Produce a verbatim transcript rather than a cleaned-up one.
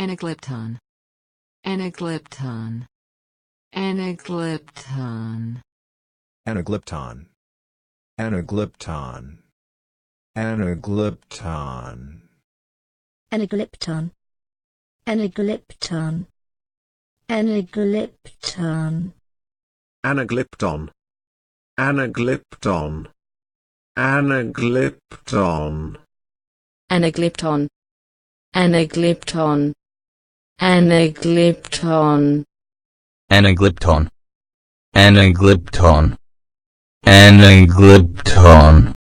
Anaglypton. Anaglypton. Anaglypton. Anaglypton. Anaglypton. Anaglypton. Anaglypton. Anaglypton. Anaglypton. Anaglypton. Anaglypton. Anaglypton. Anaglypton. Anaglypton. Anaglypton. Anaglypton. Anaglypton. Anaglypton.